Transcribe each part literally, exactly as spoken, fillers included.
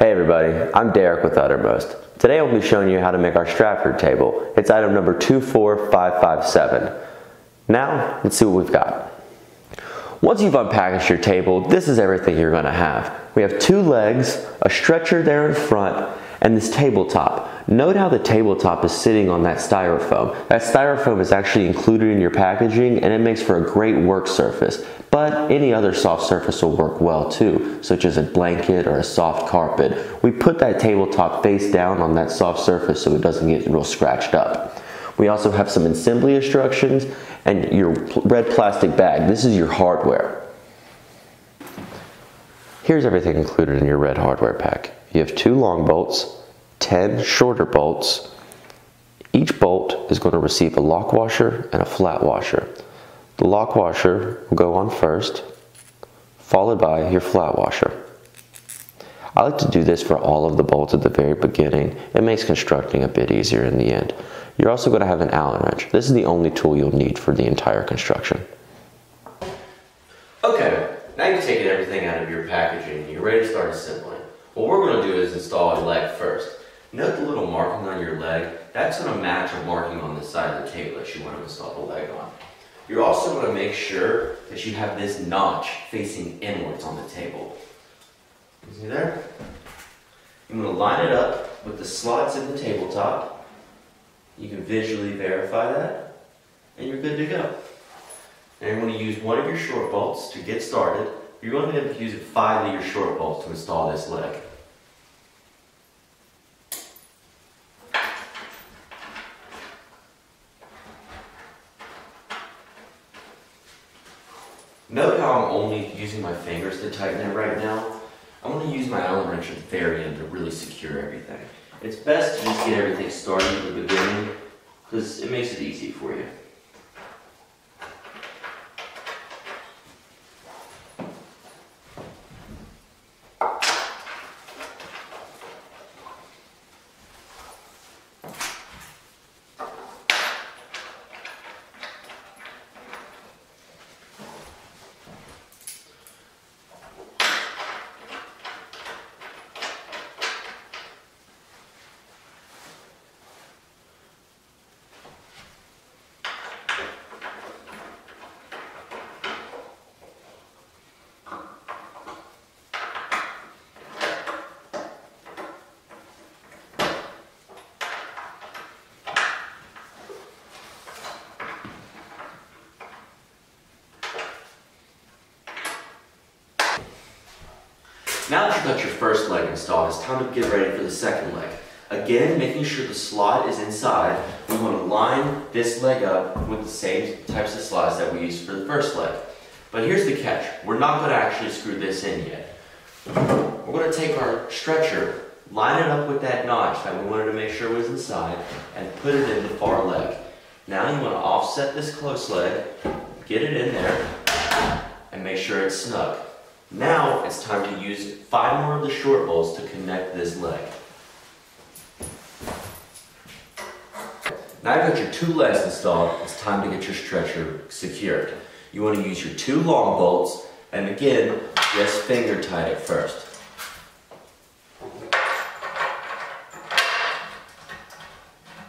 Hey everybody, I'm Derek with Uttermost. Today I'll be showing you how to make our Stratford table. It's item number two four five five seven. Now, let's see what we've got. Once you've unpackaged your table, this is everything you're gonna have. We have two legs, a stretcher there in front, and this tabletop. Note how the tabletop is sitting on that styrofoam. That styrofoam is actually included in your packaging and it makes for a great work surface, but any other soft surface will work well too, such as a blanket or a soft carpet. We put that tabletop face down on that soft surface so it doesn't get real scratched up. We also have some assembly instructions and your red plastic bag. This is your hardware. Here's everything included in your red hardware pack. You have two long bolts, ten shorter bolts. Each bolt is going to receive a lock washer and a flat washer. The lock washer will go on first, followed by your flat washer. I like to do this for all of the bolts at the very beginning. It makes constructing a bit easier in the end. You're also going to have an Allen wrench. This is the only tool you'll need for the entire construction. Okay, now you've taken everything out of your packaging and you're ready to start assembling. What we're going to do is install a leg first. Note the little marking on your leg. That's going to match a marking on the side of the table that you want to install the leg on. You're also going to make sure that you have this notch facing inwards on the table. You see there? I'm going to line it up with the slots in the tabletop. You can visually verify that, and you're good to go. Now you're going to use one of your short bolts to get started. You're going to be able to use five of your short bolts to install this leg. Note how I'm only using my fingers to tighten it right now. I'm going to use my Allen wrench at the very end to really secure everything. It's best to just get everything started at the beginning because it makes it easy for you. Now that you've got your first leg installed, it's time to get ready for the second leg. Again, making sure the slot is inside, we want to line this leg up with the same types of slots that we used for the first leg. But here's the catch. We're not going to actually screw this in yet. We're going to take our stretcher, line it up with that notch that we wanted to make sure was inside, and put it in the far leg. Now you want to offset this close leg, get it in there, and make sure it's snug. Now it's time to use five more of the short bolts to connect this leg. Now you've got your two legs installed, it's time to get your stretcher secured. You want to use your two long bolts, and again, just finger tight it first.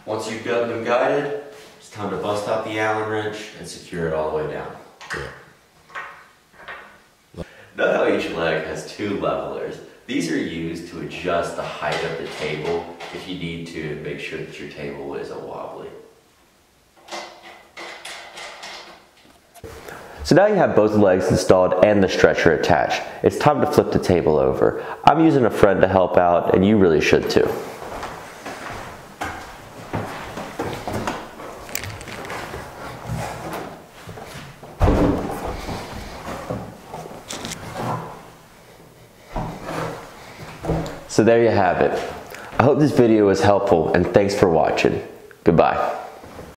Once you've got them guided, it's time to bust out the Allen wrench and secure it all the way down. Note how each leg has two levelers. These are used to adjust the height of the table if you need to and make sure that your table isn't wobbly. So now you have both legs installed and the stretcher attached. It's time to flip the table over. I'm using a friend to help out and you really should too. So there you have it. I hope this video was helpful and thanks for watching. Goodbye.